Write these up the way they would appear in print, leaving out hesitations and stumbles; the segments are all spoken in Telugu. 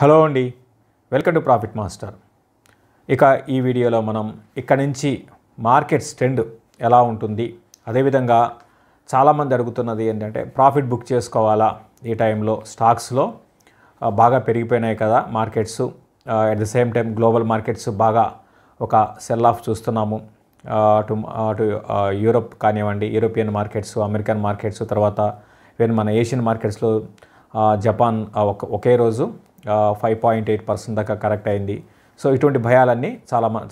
హలో అండి, వెల్కమ్ టు ప్రాఫిట్ మాస్టర్. ఇక ఈ వీడియోలో మనం ఇక్కడ నుంచి మార్కెట్స్ ట్రెండ్ ఎలా ఉంటుంది, అదేవిధంగా చాలామంది అడుగుతున్నది ఏంటంటే ప్రాఫిట్ బుక్ చేసుకోవాలా ఈ టైంలో, స్టాక్స్లో బాగా పెరిగిపోయినాయి కదా markets, at the same time global markets బాగా ఒక సెల్ ఆఫ్ చూస్తున్నాము, అటు యూరప్ కానివ్వండి, యూరోపియన్ మార్కెట్స్, అమెరికన్ మార్కెట్స్, తర్వాత ఈవెన్ మన ఏషియన్ మార్కెట్స్లో జపాన్ ఒకే రోజు 5.8% దాకా కరెక్ట్ అయింది. సో ఇటువంటి భయాలన్నీ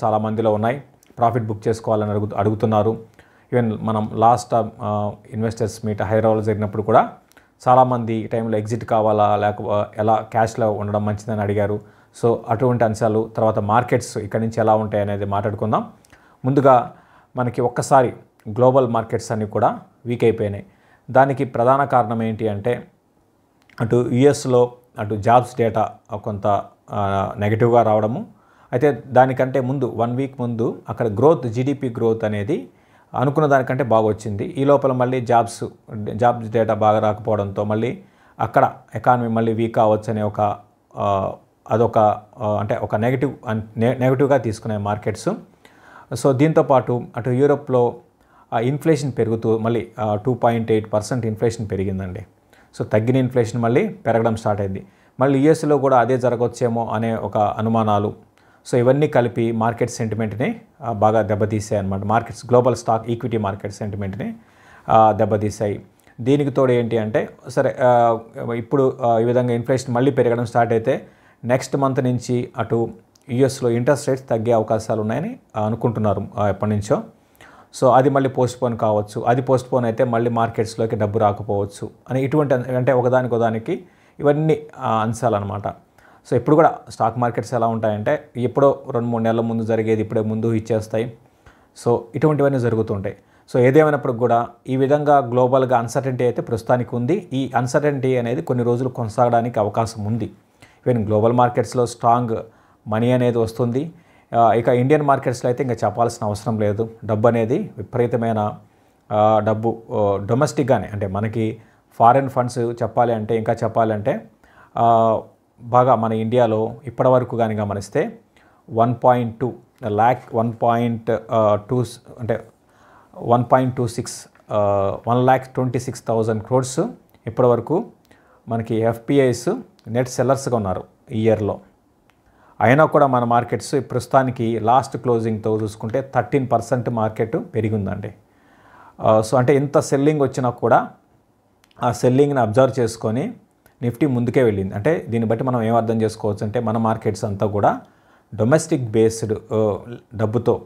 చాలా మందిలో ఉన్నాయి. ప్రాఫిట్ బుక్ చేసుకోవాలని అడుగుతున్నారు. ఈవెన్ మనం లాస్ట్ ఇన్వెస్టర్స్ మీట్ హైదరాబాద్లో జరిగినప్పుడు కూడా చాలామంది ఈ టైంలో ఎగ్జిట్ కావాలా లేక ఎలా క్యాష్లో ఉండడం మంచిదని అడిగారు. సో అటువంటి అంశాలు, తర్వాత మార్కెట్స్ ఇక్కడ నుంచి ఎలా ఉంటాయి అనేది మాట్లాడుకుందాం. ముందుగా మనకి ఒక్కసారి గ్లోబల్ మార్కెట్స్ అన్నీ కూడా వీక్ అయిపోయినాయి. దానికి ప్రధాన కారణం ఏంటి అంటే అటు యుఎస్లో అటు జాబ్స్ డేటా కొంత నెగిటివ్గా రావడము. అయితే దానికంటే ముందు 1 వీక్ ముందు అక్కడ గ్రోత్, జీడిపి గ్రోత్ అనేది అనుకున్న దానికంటే బాగా వచ్చింది. ఈ లోపల మళ్ళీ జాబ్స్ డేటా బాగా రాకపోవడంతో మళ్ళీ అక్కడ ఎకానమీ మళ్ళీ వీక్ అవ్వచ్చు అనే ఒక నెగిటివ్గా తీసుకున్నాయి మార్కెట్స్. సో దీంతోపాటు అటు యూరోప్లో ఇన్ఫ్లేషన్ పెరుగుతూ మళ్ళీ 2.8% ఇన్ఫ్లేషన్ పెరిగిందండి. సో తగ్గిన ఇన్ఫ్లేషన్ మళ్ళీ పెరగడం స్టార్ట్ అయింది. మళ్ళీ యూఎస్లో కూడా అదే జరగవచ్చేమో అనే ఒక అనుమానాలు. సో ఇవన్నీ కలిపి మార్కెట్ సెంటిమెంట్ని బాగా దెబ్బతీసాయి అన్నమాట. Markets, global stock equity market సెంటిమెంట్ని దెబ్బతీసాయి. దీనికి తోడు ఏంటి అంటే, సరే ఇప్పుడు ఈ విధంగా ఇన్ఫ్లేషన్ మళ్ళీ పెరగడం స్టార్ట్ అయితే నెక్స్ట్ మంత్ నుంచి అటు యూఎస్లో ఇంట్రెస్ట్ రేట్స్ తగ్గే అవకాశాలు ఉన్నాయని అనుకుంటున్నారు ఎప్పటి నుంచో. సో అది మళ్ళీ పోస్ట్పోన్ కావచ్చు. అది పోస్ట్పోన్ అయితే మళ్ళీ మార్కెట్స్లోకి డబ్బు రాకపోవచ్చు అని ఇటువంటి ఒకదానికి ఇవన్నీ అంశాలన్నమాట. సో ఇప్పుడు కూడా స్టాక్ మార్కెట్స్ ఎలా ఉంటాయంటే ఎప్పుడో 2-3 నెలల ముందు జరిగేది ఇప్పుడే ముందు ఇచ్చేస్తాయి. సో ఇటువంటివన్నీ జరుగుతుంటాయి. సో ఏదేమైనప్పటికి కూడా ఈ విధంగా గ్లోబల్గా అన్సర్టెంటీ అయితే ప్రస్తుతానికి ఉంది. ఈ అన్సర్టెంటీ అనేది కొన్ని రోజులు కొనసాగడానికి అవకాశం ఉంది. ఈవెన్ గ్లోబల్ మార్కెట్స్లో స్ట్రాంగ్ మనీ అనేది వస్తుంది. ఇక ఇండియన్ మార్కెట్స్లో అయితే ఇంకా చెప్పాల్సిన అవసరం లేదు. డబ్బు అనేది విపరీతమైన డబ్బు డొమెస్టిక్గానే, అంటే మనకి ఫారెన్ ఫండ్స్ చెప్పాలంటే బాగా మన ఇండియాలో ఇప్పటివరకు కానీ గమనిస్తే 1,26,000 crores ఇప్పటివరకు మనకి ఎఫ్పిఐస్ నెట్ సెల్లర్స్గా ఉన్నారు ఈ ఇయర్లో. అయినా కూడా మన మార్కెట్స్ ప్రస్తుతానికి లాస్ట్ క్లోజింగ్తో చూసుకుంటే 13% మార్కెట్ పెరిగిందండి. సో అంటే ఇంత సెల్లింగ్ వచ్చినా కూడా ఆ సెల్లింగ్ని అబ్జర్వ్ చేసుకొని నిఫ్టీ ముందుకే వెళ్ళింది. అంటే దీన్ని బట్టి మనం ఏం అర్థం చేసుకోవచ్చు అంటే మన మార్కెట్స్ అంతా కూడా డొమెస్టిక్ బేస్డ్ డబ్బుతో,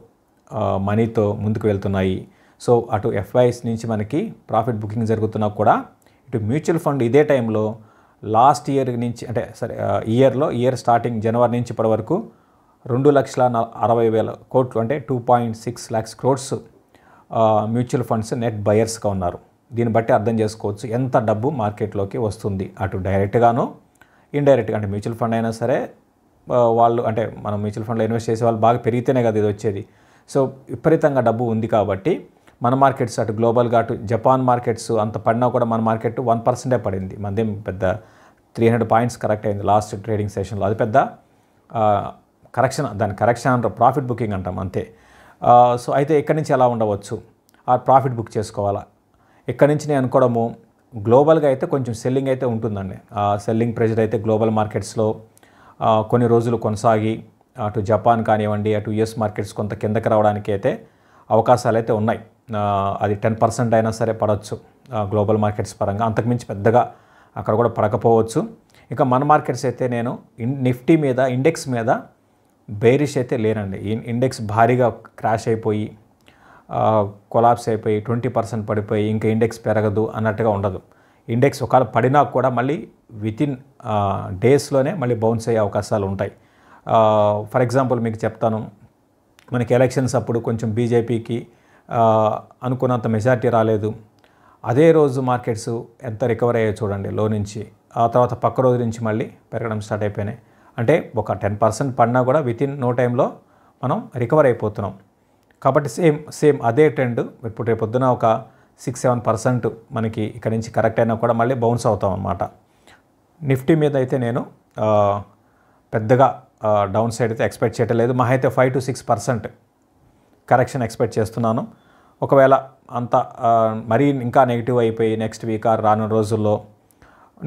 మనీతో ముందుకు వెళ్తున్నాయి. సో అటు ఎఫ్ఐఎస్ నుంచి మనకి ప్రాఫిట్ బుకింగ్ జరుగుతున్నా కూడా ఇటు మ్యూచువల్ ఫండ్ ఇదే టైంలో లాస్ట్ ఇయర్ నుంచి అంటే ఇయర్ స్టార్టింగ్ జనవరి నుంచి ఇప్పటి వరకు 2,60,000 crores అంటే 2.6 lakhs crores mutual funds net బయర్స్గా ఉన్నారు. దీన్ని బట్టి అర్థం చేసుకోవచ్చు ఎంత డబ్బు మార్కెట్లోకి వస్తుంది, అటు డైరెక్ట్గాను ఇండైరెక్ట్గా. అంటే మ్యూచువల్ ఫండ్ అయినా సరే వాళ్ళు, అంటే మనం మ్యూచువల్ ఫండ్లో ఇన్వెస్ట్ చేసే వాళ్ళు బాగా పెరిగితేనే కదా ఇది వచ్చేది. సో విపరీతంగా డబ్బు ఉంది కాబట్టి మన మార్కెట్స్ అటు గ్లోబల్గా అటు జపాన్ మార్కెట్స్ అంత పడినా కూడా మన మార్కెట్ 1% పడింది. మనదేం పెద్ద 300 points కరెక్ట్ అయింది లాస్ట్ ట్రేడింగ్ సెషన్లో. అది పెద్ద కరెక్షన్, దాని కరెక్షన్ అంటారు, ప్రాఫిట్ బుకింగ్ అంటాం అంతే. సో అయితే ఇక్కడి నుంచి ఎలా ఉండవచ్చు, ఆ ప్రాఫిట్ బుక్ చేసుకోవాలా? ఇక్కడి నుంచి నేను అనుకోవడము గ్లోబల్గా అయితే కొంచెం సెల్లింగ్ అయితే ఉంటుందండి. ఆ సెల్లింగ్ ప్రెజర్ అయితే గ్లోబల్ మార్కెట్స్లో కొన్ని రోజులు కొనసాగి అటు జపాన్ కానివ్వండి, అటు యుఎస్ మార్కెట్స్ కొంత కిందకి రావడానికి అయితే అవకాశాలు అయితే ఉన్నాయి. అది 10% అయినా సరే పడవచ్చు గ్లోబల్ మార్కెట్స్ పరంగా. అంతకుమించి పెద్దగా అక్కడ కూడా పడకపోవచ్చు. ఇంకా మన మార్కెట్స్ అయితే నేను నిఫ్టీ మీద, ఇండెక్స్ మీద బేరిష్ అయితే లేనండి. ఇండెక్స్ భారీగా క్రాష్ అయిపోయి కొలాప్స్ అయిపోయి 20% పడిపోయి ఇంకా ఇండెక్స్ పెరగదు అన్నట్టుగా ఉండదు. ఇండెక్స్ ఒకవేళ పడినా కూడా మళ్ళీ వితిన్ డేస్లోనే మళ్ళీ బౌన్స్ అయ్యే అవకాశాలు ఉంటాయి. ఫర్ ఎగ్జాంపుల్ మీకు చెప్తాను, మనకి ఎలక్షన్స్ అప్పుడు కొంచెం బీజేపీకి అనుకున్నంత మెజారిటీ రాలేదు. అదే రోజు మార్కెట్స్ ఎంత రికవర్ అయ్యాయో చూడండి లో నుంచి. ఆ తర్వాత పక్క రోజు నుంచి మళ్ళీ పెరగడం స్టార్ట్ అయిపోయినాయి. అంటే ఒక 10% పడినా కూడా వితిన్ నో టైంలో మనం రికవర్ అయిపోతున్నాం. కాబట్టి సేమ్ అదే ట్రెండ్ ఇప్పుడు రేపొద్దున ఒక 6-7% మనకి ఇక్కడ నుంచి కరెక్ట్ అయినా కూడా మళ్ళీ బౌన్స్ అవుతాం అన్నమాట. నిఫ్టీ మీద అయితే నేను పెద్దగా డౌన్ సైడ్ అయితే ఎక్స్పెక్ట్ చేయటం లేదు. మహా అయితే 5 to 6% కరెక్షన్ ఎక్స్పెక్ట్ చేస్తున్నాను. ఒకవేళ అంత మరీ ఇంకా నెగిటివ్ అయిపోయి నెక్స్ట్ వీక్ ఆర్ రానున్న రోజుల్లో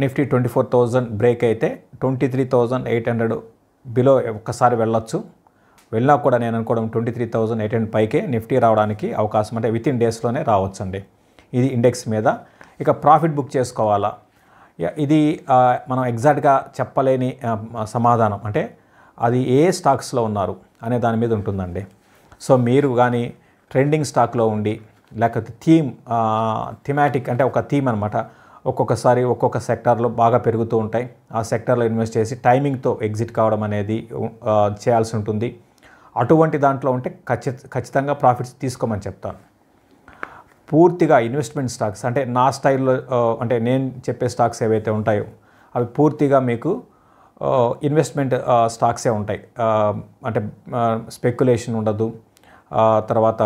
నిఫ్టీ 24,000 బ్రేక్ అయితే 23,800 బిలో ఒక్కసారి వెళ్ళొచ్చు. వెళ్ళినా కూడా నేను అనుకోవడం 23,800 పైకే నిఫ్టీ రావడానికి అవకాశం, అంటే వితిన్ డేస్లోనే రావచ్చండి. ఇది ఇండెక్స్ మీద. ఇక ప్రాఫిట్ బుక్ చేసుకోవాలా, ఇది మనం ఎగ్జాక్ట్గా చెప్పలేని సమాధానం, అంటే అది ఏ స్టాక్స్లో ఉన్నారు అనే దాని మీద ఉంటుందండి. సో మీరు కానీ ట్రెండింగ్ స్టాక్లో ఉండి, లేకపోతే థీమాటిక్ అంటే ఒక థీమ్ అనమాట, ఒక్కొక్కసారి ఒక్కొక్క సెక్టార్లో బాగా పెరుగుతూ ఉంటాయి, ఆ సెక్టార్లో ఇన్వెస్ట్ చేసి టైమింగ్తో ఎగ్జిట్ కావడం అనేది చేయాల్సి ఉంటుంది. అటువంటి దాంట్లో ఉంటే ఖచ్చితంగా ప్రాఫిట్స్ తీసుకోమని చెప్తాను. పూర్తిగా ఇన్వెస్ట్మెంట్ స్టాక్స్ అంటే నా స్టైల్లో, అంటే నేను చెప్పే స్టాక్స్ ఏవైతే ఉంటాయో అవి పూర్తిగా మీకు ఇన్వెస్ట్మెంట్ స్టాక్సే ఉంటాయి, అంటే స్పెక్యులేషన్ ఉండదు, తర్వాత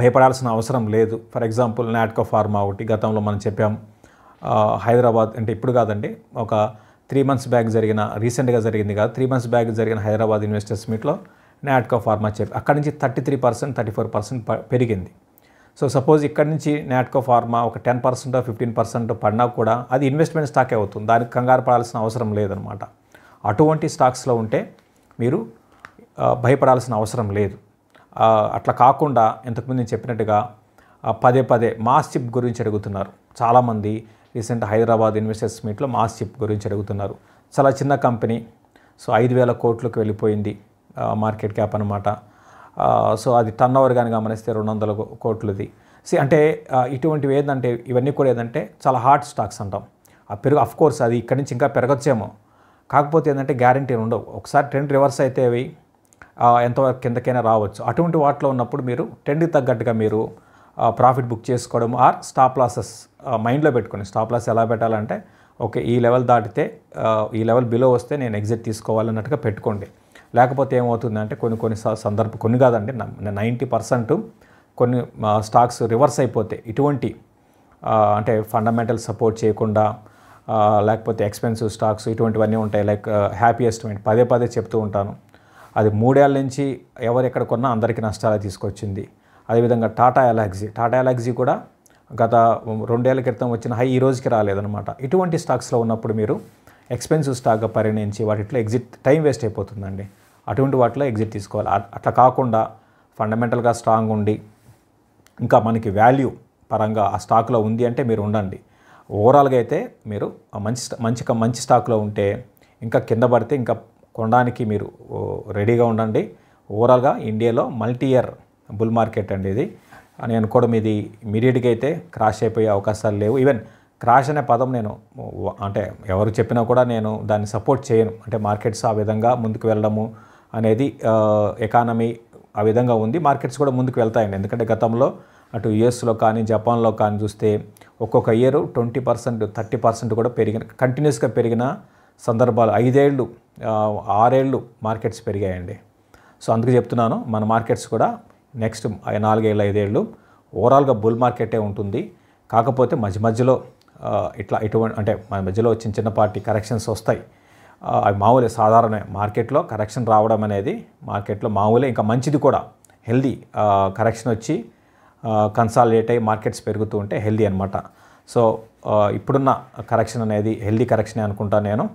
భయపడాల్సిన అవసరం లేదు. ఫర్ ఎగ్జాంపుల్ నాట్కో ఫార్మా ఒకటి గతంలో మనం చెప్పాం, హైదరాబాద్ అంటే ఇప్పుడు కాదండి, ఒక 3 months బ్యాక్ జరిగిన, రీసెంట్గా జరిగింది కాదు, 3 months బ్యాక్ జరిగిన హైదరాబాద్ ఇన్వెస్టర్స్ మీట్లో నాట్కో ఫార్మా చెప్పి అక్కడి నుంచి 33%, 34% పెరిగింది. సో సపోజ్ ఇక్కడి నుంచి నాట్కో ఫార్మా ఒక 10% 15% పడినా కూడా అది ఇన్వెస్ట్మెంట్ స్టాకే అవుతుంది, దానికి కంగారు పడాల్సిన అవసరం లేదనమాట. అటువంటి స్టాక్స్లో ఉంటే మీరు భయపడాల్సిన అవసరం లేదు. అట్లా కాకుండా ఇంతకుముందు నేను చెప్పినట్టుగా పదే మాస్ చిప్ గురించి అడుగుతున్నారు చాలామంది. రీసెంట్ హైదరాబాద్ ఇన్వెస్టర్స్ మీట్లో మాస్ చిప్ గురించి అడుగుతున్నారు. చాలా చిన్న కంపెనీ, సో 5,000 కోట్లకు వెళ్ళిపోయింది మార్కెట్ క్యాప్ అనమాట. సో అది టర్న్ ఓవర్ కానీ గమనిస్తే 200 కోట్లది. అంటే ఇటువంటివి ఏంటంటే ఇవన్నీ కూడా ఏంటంటే చాలా హాట్ స్టాక్స్ అంటాం. ఆ పెరుగు అఫ్కోర్స్ అది ఇక్కడి నుంచి ఇంకా పెరగచ్చేమో, కాకపోతే ఏంటంటే గ్యారంటీ ఉండవు. ఒకసారి ట్రెండ్ రివర్స్ అయితే అవి ఎంతవరకు కిందకైనా రావచ్చు. అటువంటి వాటిలో ఉన్నప్పుడు మీరు ట్రెండ్కి తగ్గట్టుగా మీరు ప్రాఫిట్ బుక్ చేసుకోవడం, ఆర్ స్టాప్ లాసెస్ మైండ్లో పెట్టుకొని. స్టాప్ లాస్ ఎలా పెట్టాలంటే ఓకే ఈ లెవెల్ దాటితే, ఈ లెవెల్ బిలో వస్తే నేను ఎగ్జిట్ తీసుకోవాలన్నట్టుగా పెట్టుకోండి. లేకపోతే ఏమవుతుందంటే కొన్ని కొన్ని కాదండి 90% కొన్ని స్టాక్స్ రివర్స్ అయిపోతే, ఇటువంటి అంటే ఫండమెంటల్ సపోర్ట్ చేయకుండా, లేకపోతే ఎక్స్పెన్సివ్ స్టాక్స్ ఇటువంటివన్నీ ఉంటాయి. లైక్ హ్యాపీయెస్ట్ మైండ్ పదే చెప్తూ ఉంటాను, అది 3 ఏళ్ళ నుంచి ఎవరెక్కడ కొన్నా అందరికీ నష్టాలే తీసుకొచ్చింది. అదేవిధంగా టాటా ఎలాక్సీ కూడా గత 2 ఏళ్ల క్రితం వచ్చిన హై ఈ రోజుకి రాలేదనమాట. ఇటువంటి స్టాక్స్లో ఉన్నప్పుడు మీరు ఎక్స్పెన్సివ్ స్టాక్గా పరిగణించి వాటిలో ఎగ్జిట్ టైం వేస్ట్ అయిపోతుందండి. అటువంటి వాటిలో ఎగ్జిట్ తీసుకోవాలి. అట్లా కాకుండా ఫండమెంటల్గా స్ట్రాంగ్ ఉండి ఇంకా మనకి వాల్యూ పరంగా ఆ స్టాక్లో ఉంది అంటే మీరు ఉండండి. ఓవరాల్గా అయితే మీరు మంచి స్టాక్లో ఉంటే ఇంకా కింద పడితే ఇంకా కొనడానికి మీరు రెడీగా ఉండండి. ఓవరాల్గా ఇండియాలో మల్టీ ఇయర్ బుల్ మార్కెట్ అండి ఇది అని అనుకోవడం, ఇది ఇమీడియట్గా అయితే క్రాష్ అయిపోయే అవకాశాలు లేవు. ఈవెన్ క్రాష్ అనే పదం నేను అంటే ఎవరు చెప్పినా కూడా నేను దాన్ని సపోర్ట్ చేయను. అంటే మార్కెట్స్ ఆ విధంగా ముందుకు వెళ్ళడము అనేది, ఎకానమీ ఆ విధంగా ఉంది, మార్కెట్స్ కూడా ముందుకు వెళ్తాయండి. ఎందుకంటే గతంలో అటు యుఎస్లో కానీ జపాన్లో కానీ చూస్తే ఒక్కొక్క ఇయర్ 20% 30% కూడా పెరిగిన, కంటిన్యూస్గా పెరిగిన సందర్భాలు 5 ఏళ్ళు 6 ఏళ్ళు మార్కెట్స్ పెరిగాయండి. సో అందుకు చెప్తున్నాను మన మార్కెట్స్ కూడా నెక్స్ట్ 4 ఏళ్ళు 5 ఏళ్ళు ఓవరాల్గా బుల్ మార్కెటే ఉంటుంది. కాకపోతే మధ్యలో ఇటువంటి అంటే మన మధ్యలో చిన్నపాటి కరెక్షన్స్ వస్తాయి, అవి మామూలే, సాధారణ మార్కెట్లో కరెక్షన్ రావడం అనేది మార్కెట్లో మామూలే. ఇంకా మంచిది కూడా హెల్దీ కరెక్షన్ వచ్చి కన్సాలిడేట్ అయ్యి మార్కెట్స్ పెరుగుతూ ఉంటే హెల్దీ అనమాట. సో ఇప్పుడున్న కరెక్షన్ అనేది హెల్దీ కరెక్షనే అనుకుంటాను నేను.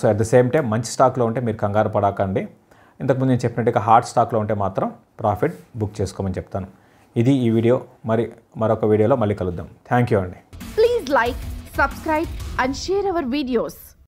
So at the same time మంచి స్టాక్లో ఉంటే మీరు కంగారు పడకండి. ఇంతకుముందు నేను చెప్పినట్టుగా హాట్ స్టాక్లో ఉంటే మాత్రం ప్రాఫిట్ బుక్ చేసుకోమని చెప్తాను. ఇది ఈ వీడియో. మరొక వీడియోలో మళ్ళీ కలుద్దాం. థ్యాంక్ యూ అండి. Please like, subscribe and share our videos.